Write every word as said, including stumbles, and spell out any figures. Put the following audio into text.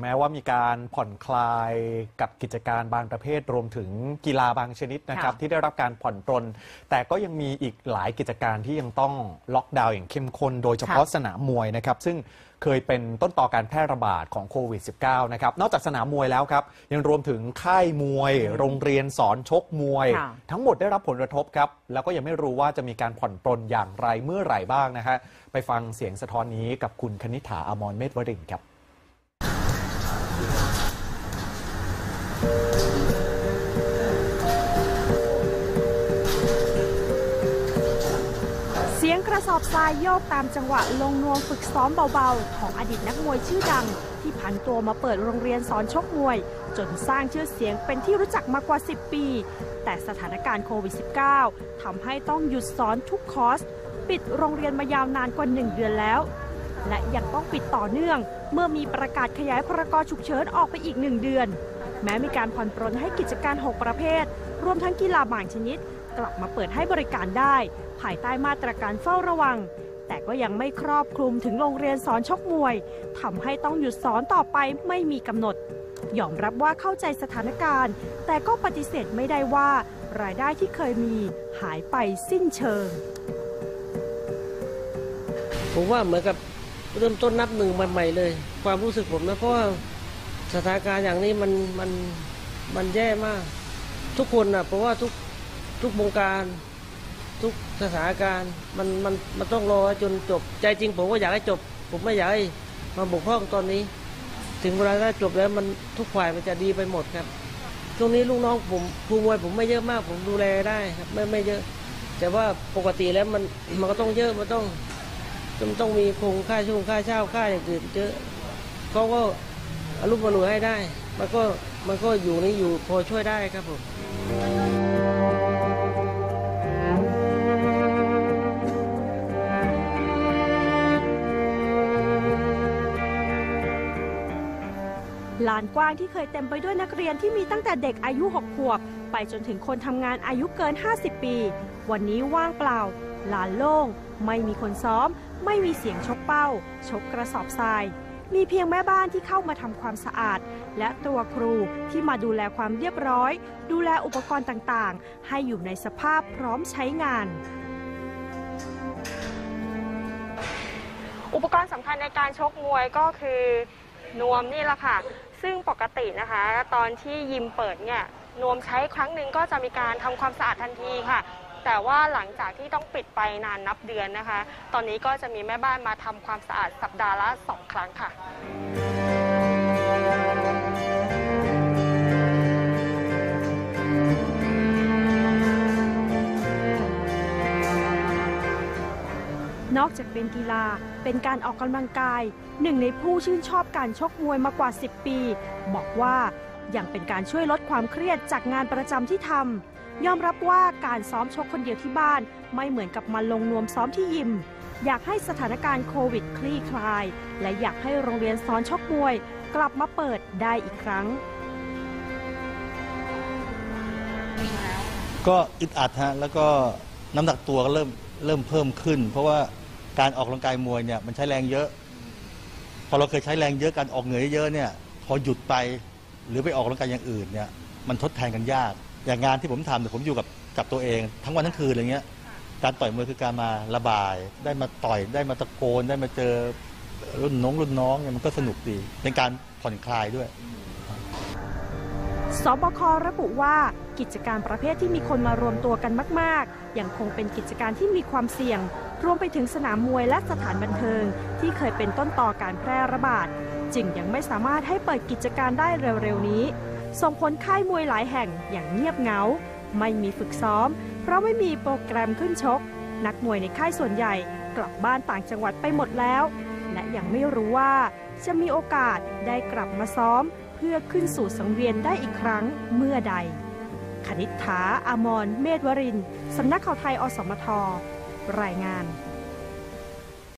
แม้ว่ามีการผ่อนคลายกับกิจการบางประเภทรวมถึงกีฬาบางชนิดนะครับที่ได้รับการผ่อนปรนแต่ก็ยังมีอีกหลายกิจการที่ยังต้องล็อกดาวน์อย่างเข้มข้นโดยเฉพาะสนามมวยนะครับซึ่งเคยเป็นต้นต่อการแพร่ระบาดของโควิด สิบเก้า นะครับนอกจากสนามมวยแล้วครับยังรวมถึงค่ายมวยโรงเรียนสอนชกมวยทั้งหมดได้รับผลกระทบครับแล้วก็ยังไม่รู้ว่าจะมีการผ่อนปรนอย่างไรเมื่อไหร่บ้างนะฮะไปฟังเสียงสะท้อนนี้กับคุณคณิษฐา อมรเมธวรินทร์ครับเสียงกระสอบทรายโยกตามจังหวะลงนวมฝึกซ้อมเบาๆของอดีตนักมวยชื่อดังที่ผันตัวมาเปิดโรงเรียนสอนชกมวยจนสร้างชื่อเสียงเป็นที่รู้จักมากว่าสิบปีแต่สถานการณ์โควิด สิบเก้า ทำให้ต้องหยุดสอนทุกคอร์สปิดโรงเรียนมายาวนานกว่าหนึ่งเดือนแล้วและยังต้องปิดต่อเนื่องเมื่อมีประกาศขยายพรกฉุกเฉินออกไปอีกหนึ่งเดือนแม้มีการผ่อนปรนให้กิจการหกประเภทรวมทั้งกีฬาบางชนิดกลับมาเปิดให้บริการได้ภายใต้มาตรการเฝ้าระวังแต่ก็ยังไม่ครอบคลุมถึงโรงเรียนสอนชกมวยทำให้ต้องหยุดสอนต่อไปไม่มีกำหนดยอมรับว่าเข้าใจสถานการณ์แต่ก็ปฏิเสธไม่ได้ว่ารายได้ที่เคยมีหายไปสิ้นเชิงผมว่าเหมือนกับเริ่มต้นนับหนึ่งใหม่ๆเลยความรู้สึกผมนะเพราะว่าสถานการณ์อย่างนี้มันมันมันแย่มากทุกคนนะเพราะว่าทุกทุกวงการทุกสถานการณ์มันมันมันต้องรอจนจบใจจริงผมก็อยากให้จบผมไม่อยากให้มาบกพร่องตอนนี้ถึงเวลาถ้าจบแล้วมันทุกฝ่ายมันจะดีไปหมดครับตรงนี้ลูกน้องผมครูมวยผมไม่เยอะมากผมดูแลได้ครับไม่ไม่เยอะแต่ว่าปกติแล้วมันมันก็ต้องเยอะมันต้องจำต้องมีคงค่าช่วงค่าเช่าค่าอย่างอื่นเยอะเขาก็อารุมอร่วยให้ได้มันก็มันก็อยู่นี่อยู่พอช่วยได้ครับผมลานกว้างที่เคยเต็มไปด้วยนักเรียนที่มีตั้งแต่เด็กอายุหกขวบไปจนถึงคนทำงานอายุเกินห้าสิบปีวันนี้ว่างเปล่าลานโล่งไม่มีคนซ้อมไม่มีเสียงชกเป้าชกกระสอบทรายมีเพียงแม่บ้านที่เข้ามาทำความสะอาดและตัวครูที่มาดูแลความเรียบร้อยดูแลอุปกรณ์ต่างๆให้อยู่ในสภาพพร้อมใช้งานอุปกรณ์สำคัญในการชกมวยก็คือนวมนี่แหละค่ะซึ่งปกตินะคะตอนที่ยิมเปิดเนี่ยนวมใช้ครั้งหนึ่งก็จะมีการทำความสะอาดทันทีค่ะแต่ว่าหลังจากที่ต้องปิดไปนานนับเดือนนะคะตอนนี้ก็จะมีแม่บ้านมาทำความสะอาดสัปดาห์ละสองครั้งค่ะนอกจากเป็นกีฬาเป็นการออกกำลังกายหนึ่งในผู้ชื่นชอบการชกมวยมากว่าสิบปีบอกว่ายังเป็นการช่วยลดความเครียดจากงานประจำที่ทำยอมรับว่าการซ้อมชกคนเดียวที่บ้านไม่เหมือนกับมาลงนวมซ้อมที่ยิมอยากให้สถานการณ์โควิดคลี่คลายและอยากให้โรงเรียนสอนชกมวยกลับมาเปิดได้อีกครั้งก็อึดอัดฮะแล้วก็น้ำหนักตัวก็เริ่มเริ่มเพิ่มขึ้นเพราะว่าการออกกำลังกายมวยเนี่ยมันใช้แรงเยอะพอเราเคยใช้แรงเยอะการออกเหนื่อยเยอะเนี่ยพอหยุดไปหรือไปออกกำลังกายอย่างอื่นเนี่ยมันทดแทนกันยากอย่างงานที่ผมทำเนี่ยผมอยู่กับกับตัวเองทั้งวันทั้งคืนอะไรเงี้ยการต่อยมวยคือการมาระบายได้มาต่อยได้มาตะโกนได้มาเจอรุ่นน้องรุ่นน้องเนี่ยมันก็สนุกดีเป็นการผ่อนคลายด้วยสบค.ระบุว่ากิจการประเภทที่มีคนมารวมตัวกันมากๆยังคงเป็นกิจการที่มีความเสี่ยงรวมไปถึงสนามมวยและสถานบันเทิงที่เคยเป็นต้นต่อการแพร่ระบาดจึงยังไม่สามารถให้เปิดกิจการได้เร็วๆนี้ส่งผลค่ายมวยหลายแห่งอย่างเงียบเหงาไม่มีฝึกซ้อมเพราะไม่มีโปรแกรมขึ้นชกนักมวยในค่ายส่วนใหญ่กลับบ้านต่างจังหวัดไปหมดแล้วและยังไม่รู้ว่าจะมีโอกาสได้กลับมาซ้อมเพื่อขึ้นสู่สังเวียนได้อีกครั้งเมื่อใดคณิษฐา อมรเมธวรินทร์สำนักข่าวไทยอสมทรายงาน